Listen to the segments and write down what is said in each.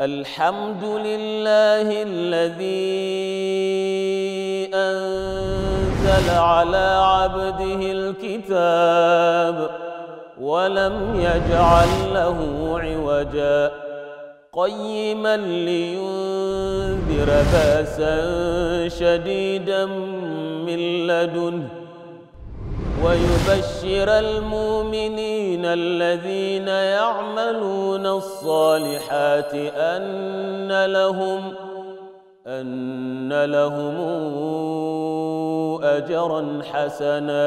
الحمد لله الذي أنزل على عبده الكتاب ولم يجعل له عوجا قيما لينذر بأسا شديدا من لدنه ويبشر المؤمنين الذين يعملون الصالحات أن لهم أجرا حسنا.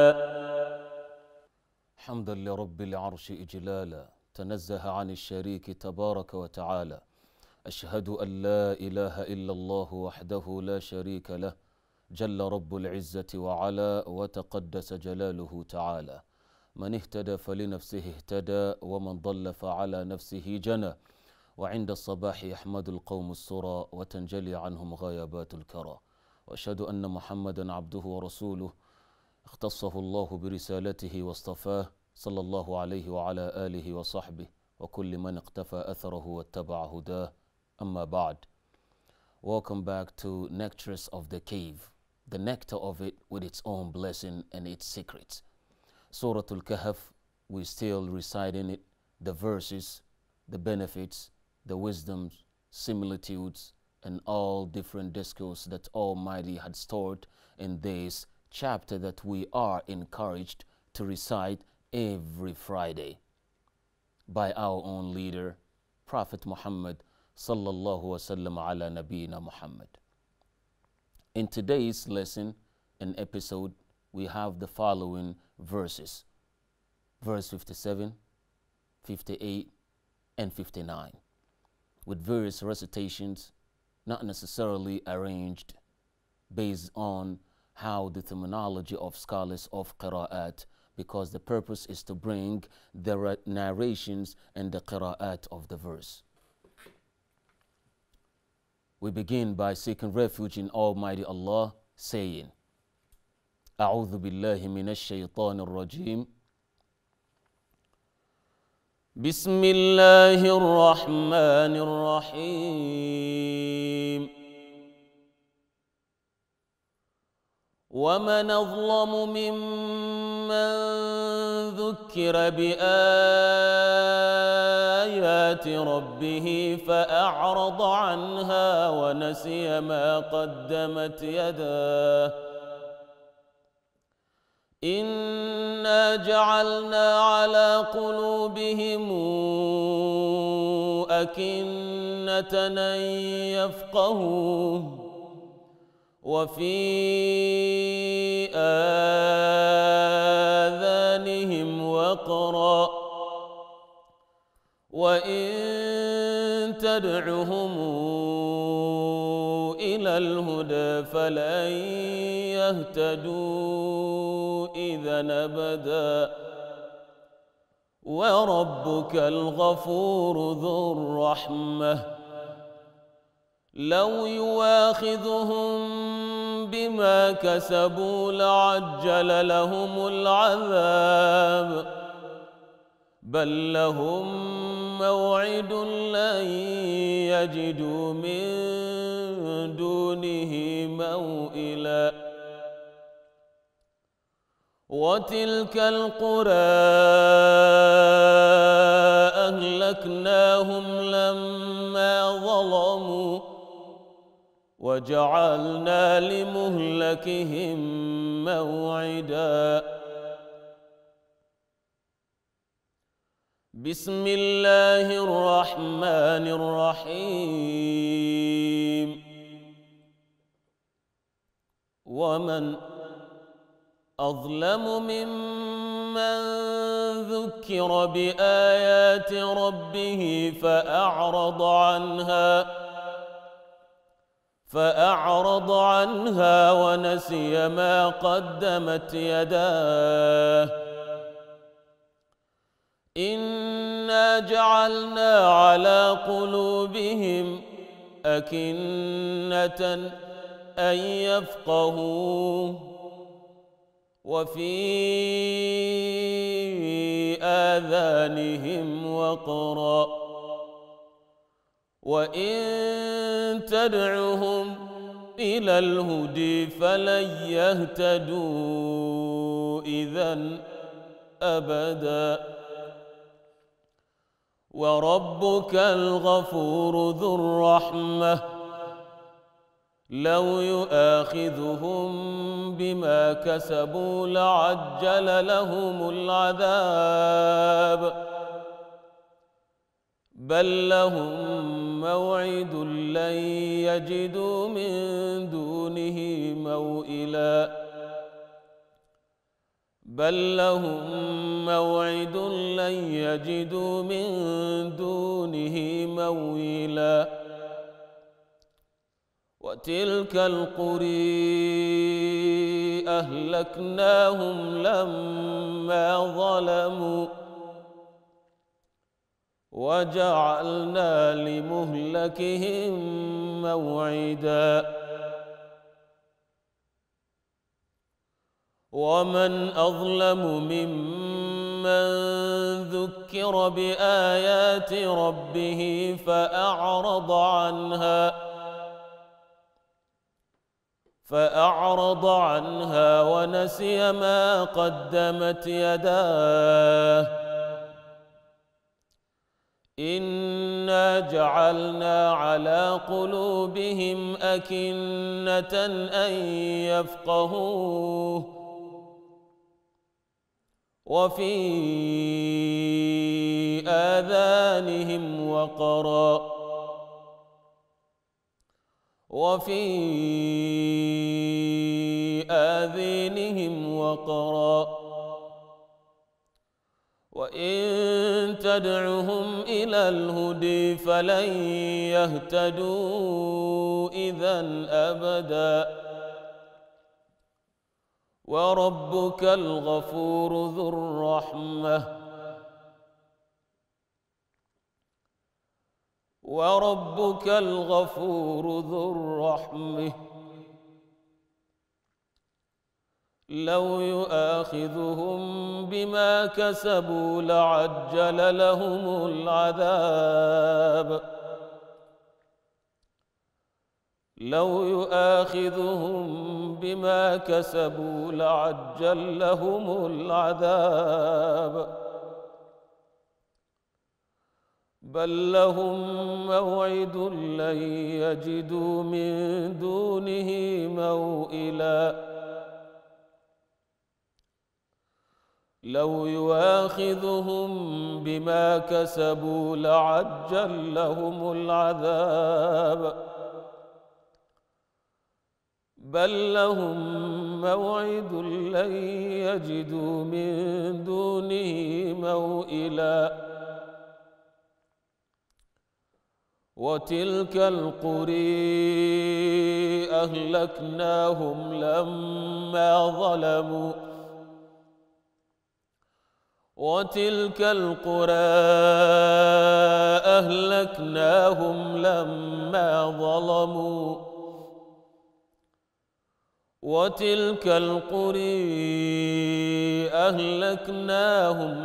حمدا لرب العرش إجلالا تنزه عن الشريك تبارك وتعالى. أشهد أن لا إله إلا الله وحده لا شريك له جل رب العزة وعلا وتقدس جلاله تعالى. من اهتدى فلنفسه اهتدى ومن ضل فعلى نفسه جنى وعند الصباح يحمد القوم السرى وتنجلي عنهم غيابات الكرى. وأشهد أن محمدا عبده ورسوله اختصه الله برسالته واصطفاه صلى الله عليه وعلى آله وصحبه وكل من اقتفى أثره واتبع هداه. أما بعد. Welcome back to Nectaries of the Cave. The nectar of it with its own blessing and its secrets. Surat Al Kahf, we're still reciting it, the verses, the benefits, the wisdoms, similitudes, and all different discourse that Almighty had stored in this chapter that we are encouraged to recite every Friday by our own leader, Prophet Muhammad sallallahu wasallam ala nabiyina Muhammad. In today's lesson and episode, we have the following verses. Verse 57, 58, and 59, with various recitations, not necessarily arranged based on how the terminology of scholars of Qira'at, because the purpose is to bring the narrations and the Qira'at of the verse. We begin by seeking refuge in Almighty Allah, saying, أعوذ بالله من الشيطان الرجيم. بسم الله الرحمن الرحيم. ومن أظلم ممن ذكر بآيات ربه فأعرض عنها ونسي ما قدمت يداه إنا جعلنا على قلوبهم أكنة أن يفقهوه وفي آذانهم وقرا وإن تدعهم إلى الهدى فلن يهتدوا إذن أبدا وربك الغفور ذو الرحمة لو يواخذهم بما كسبوا لعجل لهم العذاب بل لهم موعد لن يجدوا من دونه موئلا وتلك القرى أهلكناهم لما ظلموا وجعلنا لمهلكهم موعدا. بسم الله الرحمن الرحيم. ومن أظلم ممن ذكر بآيات ربه فأعرض عنها ونسي ما قدمت يداه إنا جعلنا على قلوبهم أكنة أن يفقهوه وفي آذانهم وقرا وإن تدعهم إلى الهدى فلن يهتدوا إذا أبدا. وربك الغفور ذو الرحمة لو يؤاخذهم بما كسبوا لعجل لهم العذاب، بل لهم موعد لن يجدوا من دونه موئلا، بل لهم موعد لن يجدوا من دونه موئلا. وتلك القرى أهلكناهم لما ظلموا وجعلنا لمهلكهم موعدا. ومن أظلم ممن ذكر بآيات ربه فأعرض عنها ونسي ما قدمت يداه، إنا جعلنا على قلوبهم أكنة أن يفقهوه وفي آذانهم وقرا وإن تدعهم إلى الهدى فلن يهتدوا إذا أبدا. وربك الغفور ذو الرحمة لو يؤاخذهم بما كسبوا لعجل لهم العذاب، بل لهم موعد لن يجدوا من دونه موئلا. لو يؤاخذهم بما كسبوا لعجل لهم العذاب، بل لهم موعد لن يجدوا من دونه موئلا. وتلك القرى أهلكناهم لما ظلموا وتلك القرى أهلكناهم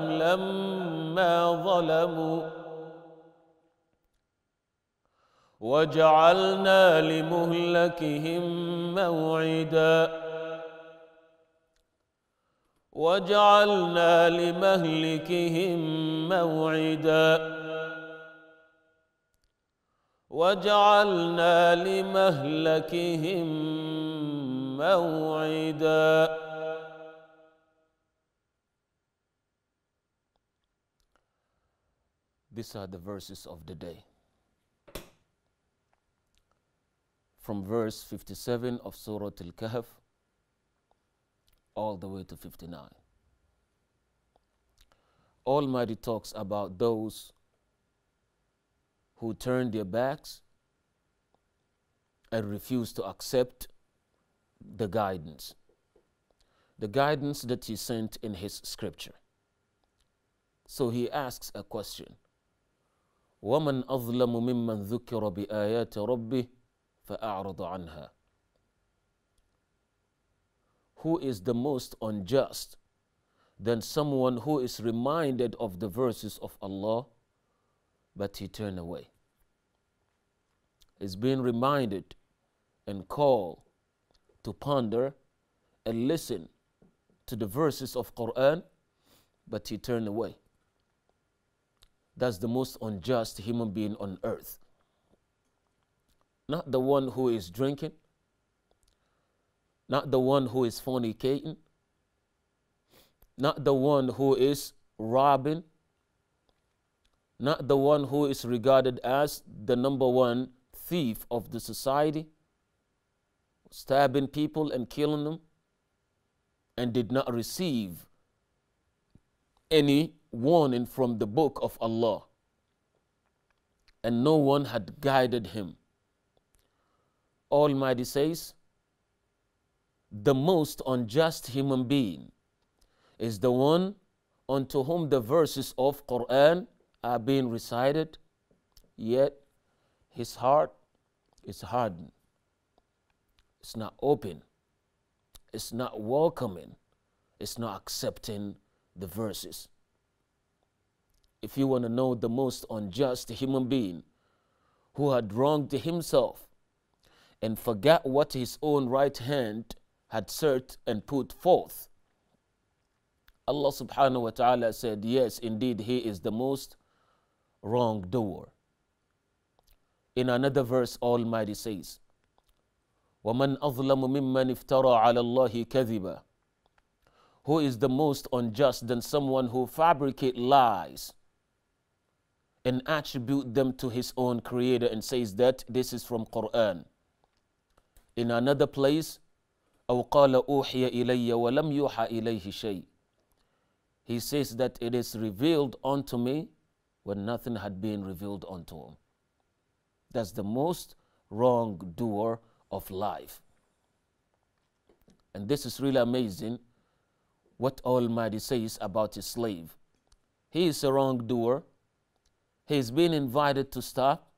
لما ظلموا وجعلنا لمهلكهم موعدا. وجعلنا لمهلكهم موعدا. These are the verses of the day. From verse 57 of Surat Al Kahf all the way to 59. Almighty talks about those who turn their backs and refuse to accept the guidance that He sent in His scripture. So He asks a question. وَمَنْ أَظْلَمُ مِمَّنْ ذُكِّرَ بِآيَاتِ رَبِّهِ فَأَعْرَضَ عَنْهَا. Who is the most unjust than someone who is reminded of the verses of Allah but he turned away? is being reminded and called to ponder and listen to the verses of Quran, but he turned away. That's the most unjust human being on earth. Not the one who is drinking, not the one who is fornicating, not the one who is robbing, not the one who is regarded as the number one thief of the society, stabbing people and killing them, and did not receive any warning from the book of Allah, and no one had guided him. Almighty says, the most unjust human being is the one unto whom the verses of Quran are being recited, yet his heart is hardened. It's not open. It's not welcoming. It's not accepting the verses. If you want to know the most unjust human being who had wronged himself and forgot what his own right hand had searched and put forth, Allah subhanahu wa ta'ala said, yes, indeed, he is the most wrongdoer. In another verse, Almighty says, وَمَنْ أَظْلَمُ مِمَّنْ افْتَرَى عَلَى اللَّهِ كَذِبًا. Who is the most unjust than someone who fabricates lies and attribute them to his own creator and says that this is from Quran? In another place, أَوْ قَالَ أُوحِيَ إِلَيَّ وَلَمْ يُوحَى إِلَيْهِ شَيْءٍ. He says that it is revealed unto me when nothing had been revealed unto him. That's the most wrongdoer of life. And this is really amazing what Almighty says about his slave. He is a wrongdoer. He is being invited to stop.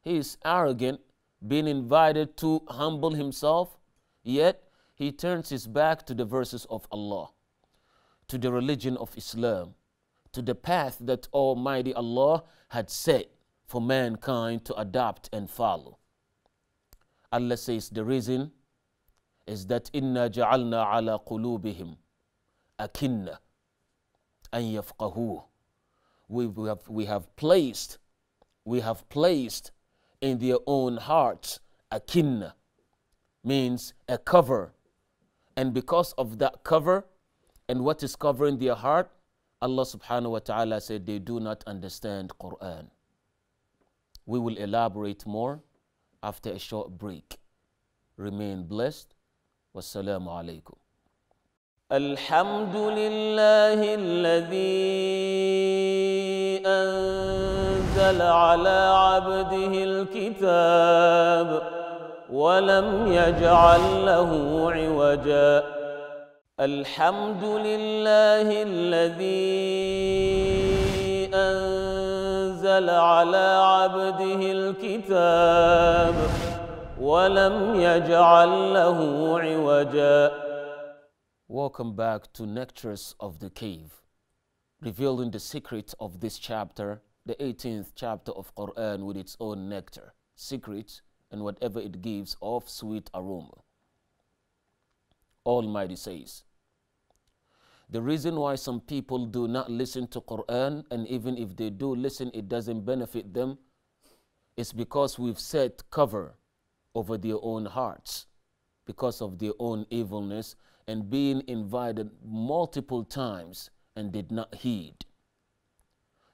He is arrogant, being invited to humble himself, yet he turns his back to the verses of Allah, to the religion of Islam, to the path that Almighty Allah had set for mankind to adopt and follow. Allah says the reason is that inna ja'alna ala qulubihim akinna an yafqahu. We have placed in their own hearts akinna, means a cover, and because of that cover and what is covering their heart, Allah subhanahu wa ta'ala said they do not understand Quran. We will elaborate more after a short break. Remain blessed. Wassalamu alaikum. Alhamdulillahi alladhi anzala ala abdihi al-kitab wa lam yaj'al lahu 'iwaja. الحمد لله الذي أنزل على عبده الكتاب ولم يجعل له عوجا. Welcome back to Nectars of the Cave, revealing the secret of this chapter, the 18th chapter of Quran with its own nectar, secret, and whatever it gives of sweet aroma. Almighty says, the reason why some people do not listen to Quran, and even if they do listen, it doesn't benefit them, is because we've set cover over their own hearts because of their own evilness and being invited multiple times and did not heed.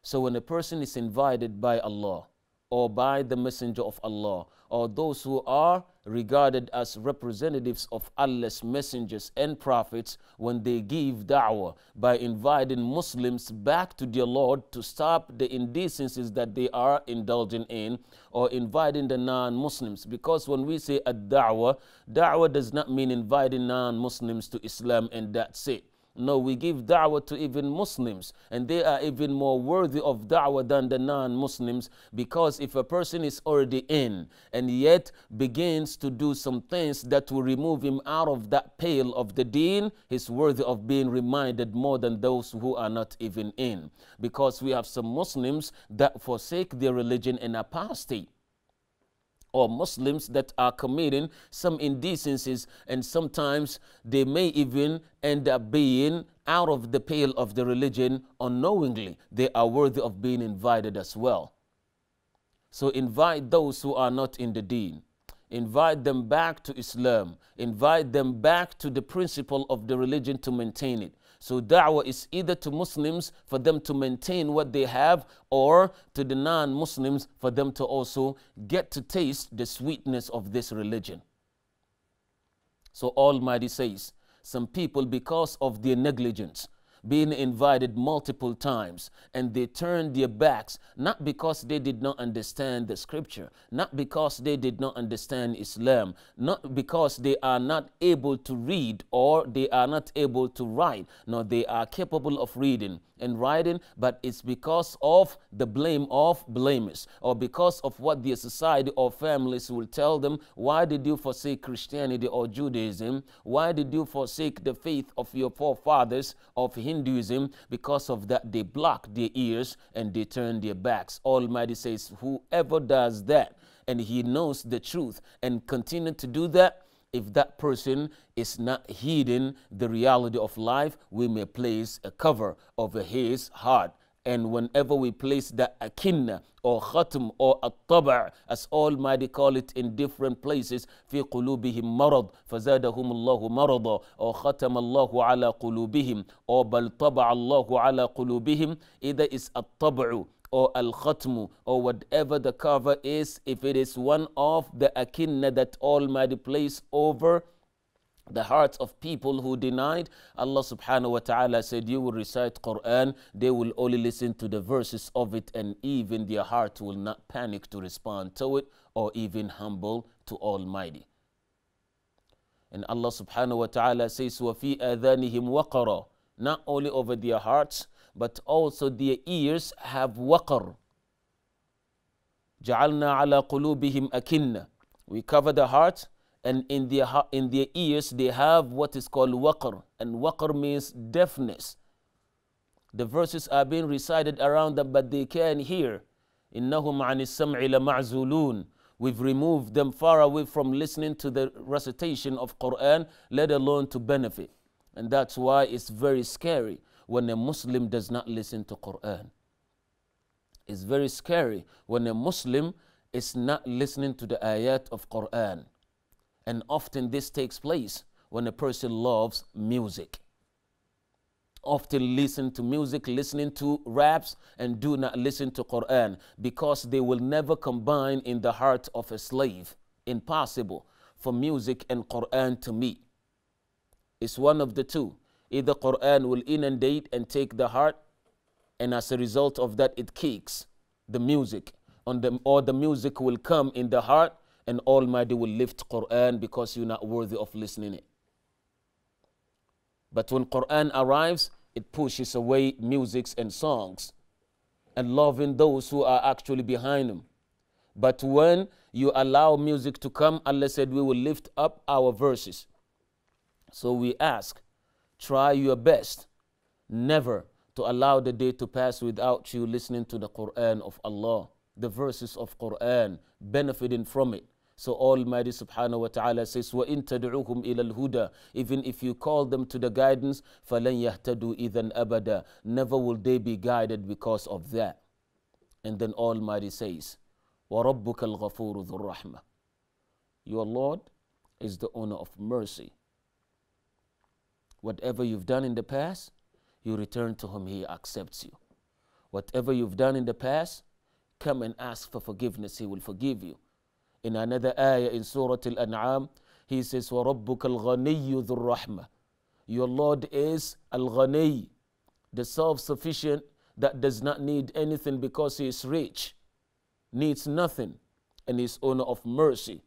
So when a person is invited by Allah or by the messenger of Allah or those who are regarded as representatives of Allah's messengers and prophets, when they give da'wah by inviting Muslims back to their Lord to stop the indecencies that they are indulging in, or inviting the non-Muslims, because when we say ad-da'wah, da'wah does not mean inviting non-Muslims to Islam and that's it. No, we give da'wah to even Muslims, and they are even more worthy of da'wah than the non-Muslims, because if a person is already in and yet begins to do some things that will remove him out of that pale of the deen, he's worthy of being reminded more than those who are not even in, because we have some Muslims that forsake their religion and apostate. or Muslims that are committing some indecencies, and sometimes they may even end up being out of the pale of the religion unknowingly. They are worthy of being invited as well. So invite those who are not in the deen. Invite them back to Islam. Invite them back to the principle of the religion to maintain it. So da'wah is either to Muslims for them to maintain what they have, or to the non-Muslims for them to also get to taste the sweetness of this religion. So Almighty says, some people, because of their negligence, being invited multiple times, and they turned their backs, not because they did not understand the scripture, not because they did not understand Islam, not because they are not able to read or they are not able to write. No, they are capable of reading and writing, but it's because of the blame of blamers, or because of what their society or families will tell them. Why did you forsake Christianity or Judaism? Why did you forsake the faith of your forefathers, of Hinduism? Because of that, they block their ears and they turn their backs. Almighty says, whoever does that and he knows the truth and continue to do that, if that person is not heeding the reality of life, we may place a cover over his heart. And whenever we place the akinna or khatam or at-taba', as Almighty call it in different places, fi qulubihim marad fazadahum Allahu marada, or khatam Allahu ala qulubihim, or bal taba' Allahu ala qulubihim, either is at-tab'u or al-khatmu, or whatever the cover is, if it is one of the akinna that Almighty placed over the hearts of people who denied, Allah subhanahu wa ta'ala said, you will recite Quran, they will only listen to the verses of it, and even their heart will not panic to respond to it, or even humble to Almighty. And Allah subhanahu wa ta'ala says, وَفِي آذَانِهِمْ وَقَرًا, not only over their hearts, but also their ears have waqar. جَعَلْنَا عَلَىٰ قُلُوبِهِمْ أَكِنَّ, we cover the heart, and in their ears they have what is called waqr, and waqr means deafness. The verses are being recited around them, but they can't hear. إِنَّهُمْ عَنِ السَّمْعِ لَمَعْزُولُونَ, we've removed them far away from listening to the recitation of Quran, let alone to benefit. And that's why it's very scary when a Muslim does not listen to Quran. It's very scary when a Muslim is not listening to the ayat of Quran. And often this takes place when a person loves music. Often listen to music, listening to raps, and do not listen to Quran, because they will never combine in the heart of a slave. Impossible for music and Quran to meet. It's one of the two. Either Quran will inundate and take the heart, and as a result of that it kicks the music on them, or the music will come in the heart, and Almighty will lift Quran because you're not worthy of listening it. But when Quran arrives, it pushes away musics and songs and loving those who are actually behind them. But when you allow music to come, Allah said, we will lift up our verses. So we ask, try your best never to allow the day to pass without you listening to the Quran of Allah, the verses of Quran, benefiting from it. So Almighty subhanahu wa ta'ala says, وَإِن تَدْعُوهُمْ إِلَى الْهُدَى, even if you call them to the guidance, فَلَنْ يَهْتَدُوا إِذًا أَبَدًا, never will they be guided because of that. And then Almighty says, وَرَبُّكَ الْغَفُورُ ذُو الرَّحْمَةِ, your Lord is the owner of mercy. Whatever you've done in the past, you return to Him, He accepts you. Whatever you've done in the past, come and ask for forgiveness, He will forgive you. In another ayah in Surah Al An'am, He says, وَرَبُّكَ الْغَنِيُّ ذُو الرَّحْمَةِ, your Lord is Al-Ghani, the self-sufficient that does not need anything because He is rich, needs nothing, and is owner of mercy.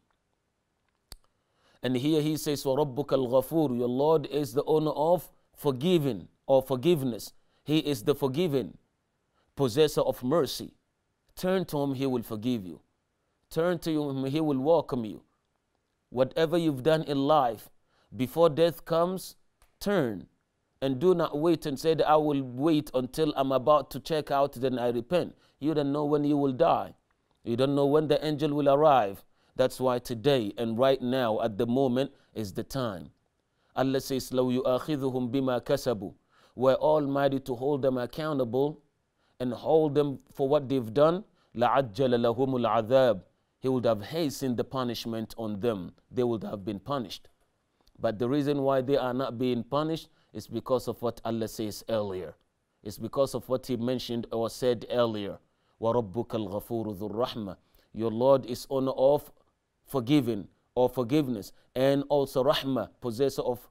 And here He says, وَرَبُّكَ الْغَفُورُ, your Lord is the owner of forgiving or forgiveness. He is the forgiving, possessor of mercy. Turn to Him, He will forgive you. Turn to Him, He will welcome you. Whatever you've done in life, before death comes, turn. And do not wait and say that I will wait until I'm about to check out, then I repent. You don't know when you will die. You don't know when the angel will arrive. That's why today and right now at the moment is the time. Allah says, لَوْ يُؤَخِذُهُمْ بِمَا كَسَبُوا. We're almighty to hold them accountable and hold them for what they've done. لَعَجَّلَ لَهُمُ الْعَذَابِ. He would have hastened the punishment on them. They would have been punished. But the reason why they are not being punished is because of what Allah says earlier. It's because of what He mentioned or said earlier. وَرَبُّكَ الْغَفُورُ ذُو الرَّحْمَةِ. Your Lord is owner of forgiving or forgiveness, and also rahmah, possessor of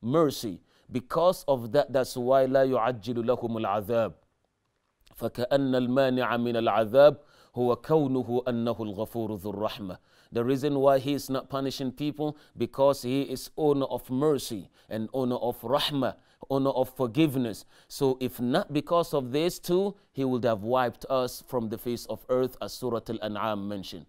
mercy. Because of that, that's why لا يعجل لهم العذاب. فكأن المانع من العذاب هو كونه أنه الغفور ذو الرحمة. The reason why He is not punishing people, because He is owner of mercy and owner of rahmah, owner of forgiveness. So if not because of these two, He would have wiped us from the face of earth, as Surat Al An'am mentioned.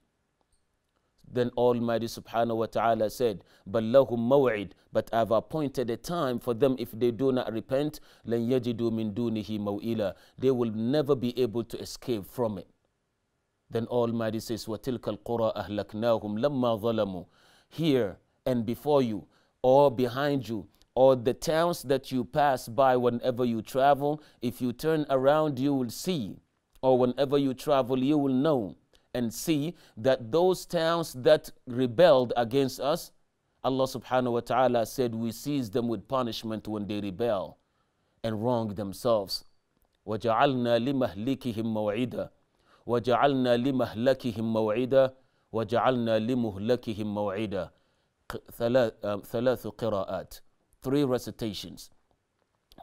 Then Almighty Subhanahu wa Ta'ala said, but I have appointed a time for them. If they do not repent, لَنْ يَجِدُوا مِن دُونِهِ مَوْئِلًا. They will never be able to escape from it. Then Almighty says, وَتِلْكَ الْقُرَىٰ أَهْلَكْنَاهُمْ لَمَّا ظَلَمُوا. Here and before you, or behind you, or the towns that you pass by whenever you travel, if you turn around, you will see, or whenever you travel, you will know and see that those towns that rebelled against us, Allah subhanahu wa ta'ala said, we seize them with punishment when they rebel and wrong themselves. وَجَعَلْنَا لِمَهْلِكِهِمْ مَوْعِدًا وَجَعَلْنَا لِمَهْلَكِهِمْ مَوْعِدًا وَجَعَلْنَا لِمُهْلَكِهِمْ مَوْعِدًا. ثلاث قراءات, three recitations.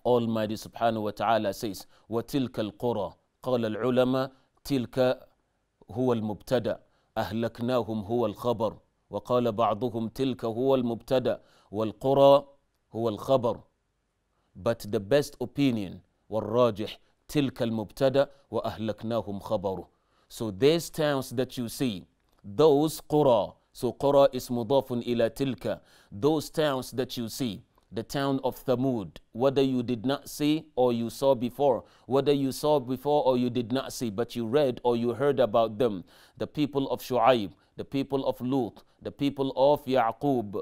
Almighty subhanahu wa ta'ala says, وَتِلْكَ الْقُرَىٰ. قال العلماء تِلْكَ هو المبتدأ, أهلكناهم هو الخبر, وقال بعضهم تلك هو المبتدأ والقرى هو الخبر. But the best opinion والراجح تلك المبتدأ وأهلكناهم خبر. So these towns that you see, those قرى, so قرى is مضاف إلى تلك, those towns that you see, the town of Thamud, whether you did not see or you saw before, whether you saw before or you did not see, but you read or you heard about them, the people of Shu'aib, the people of Lut, the people of Ya'qub,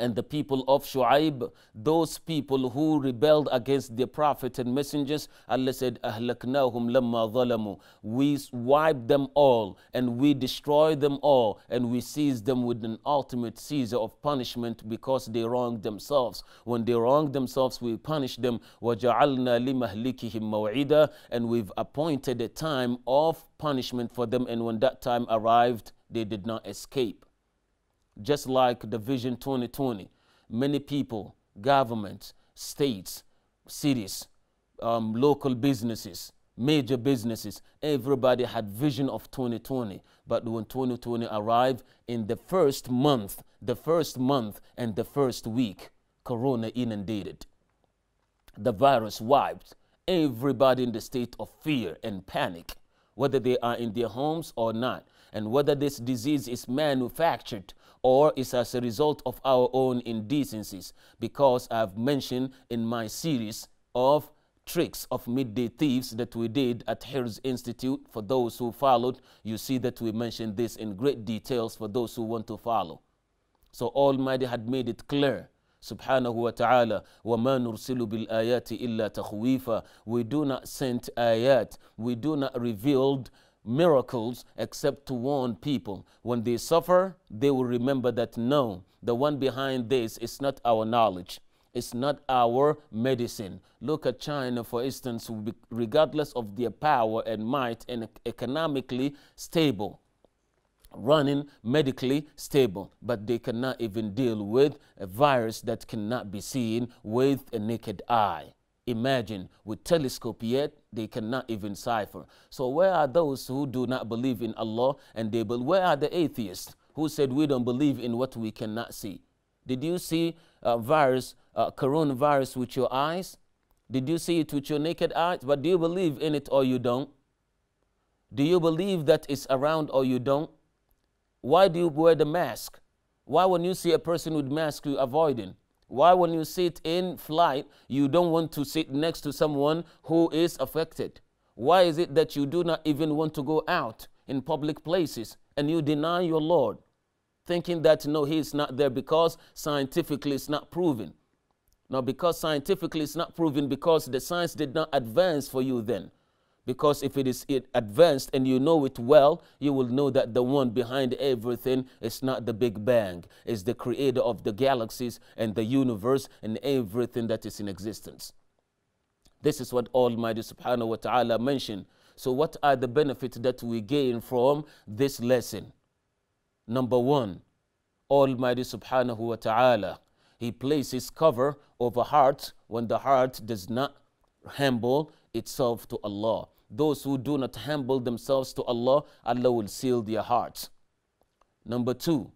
and the people of Shu'aib, those people who rebelled against their prophet and messengers, Allah said, أَهْلَكْنَاهُمْ لَمَّا ظَلَمُوا. We wiped them all, and we destroyed them all, and we seized them with an ultimate seizure of punishment because they wronged themselves. When they wronged themselves, we punished them. وَجَعَلْنَا لِمَهْلِكِهِمْ مَوْعِدًا. And we've appointed a time of punishment for them, and when that time arrived, they did not escape. Just like the Vision 2020, many people, governments, states, cities, local businesses, major businesses, everybody had vision of 2020. But when 2020 arrived, in the first month and the first week, Corona inundated. The virus wiped everybody in the state of fear and panic, whether they are in their homes or not, and whether this disease is manufactured or is as a result of our own indecencies, because I've mentioned in my series of tricks of midday thieves that we did at Hirz Institute. For those who followed, you see that we mentioned this in great details for those who want to follow. So Almighty had made it clear, subhanahu wa ta'ala, وَمَا نُرْسِلُ بِالْآيَاتِ إِلَّا تَخْوِيفًا. We do not send ayat, we do not reveal miracles except to warn people. When they suffer, they will remember that no, the one behind this is not our knowledge, it's not our medicine. Look at China, for instance, regardless of their power and might, and economically stable, running medically stable, but they cannot even deal with a virus that cannot be seen with a naked eye. Imagine, with telescope, yet they cannot even cipher. So where are those who do not believe in Allah? And they will, where are the atheists who said we don't believe in what we cannot see? Did you see coronavirus with your eyes? Did you see it with your naked eyes? But do you believe in it or you don't? Do you believe that it's around or you don't? Why do you wear the mask? Why, when you see a person with mask, you avoid him? Why, when you sit in flight, you don't want to sit next to someone who is affected? Why is it that you do not even want to go out in public places and you deny your Lord, thinking that no, he is not there because scientifically it's not proven. Now, because scientifically it's not proven, because the science did not advance for you then. Because if it advanced and you know it well, you will know that the one behind everything is not the Big Bang. It's the creator of the galaxies and the universe and everything that is in existence. This is what Almighty Subhanahu wa Ta'ala mentioned. So what are the benefits that we gain from this lesson? Number one, Almighty Subhanahu wa Ta'ala, he places cover over heart when the heart does not humble itself to Allah. Those who do not humble themselves to Allah, Allah will seal their hearts. Number two,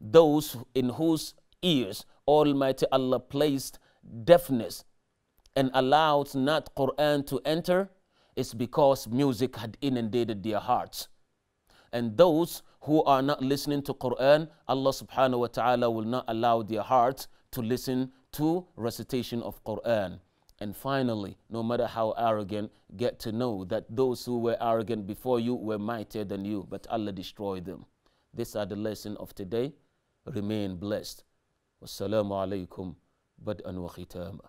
those in whose ears Almighty Allah placed deafness and allowed not Quran to enter, is because music had inundated their hearts. And those who are not listening to Quran, Allah Subhanahu wa Ta'ala will not allow their hearts to listen to recitation of Quran. And finally, no matter how arrogant, get to know that those who were arrogant before you were mightier than you, but Allah destroyed them. These are the lessons of today. Remain blessed. Wassalamu alaikum bad'an wa khitama.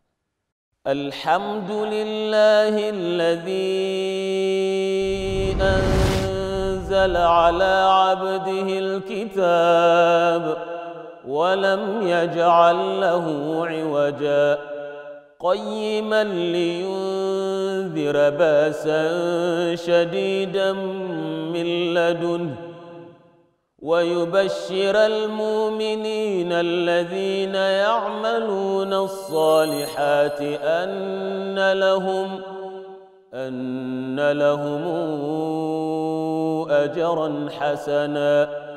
Alhamdulillahi alladhi anzala ala abdihi al-kitab wa lam yaj'al lahu 'iwaja. قيما لينذر بأسا شديدا من لدنه ويبشر المؤمنين الذين يعملون الصالحات أن لهم أجرا حسنا.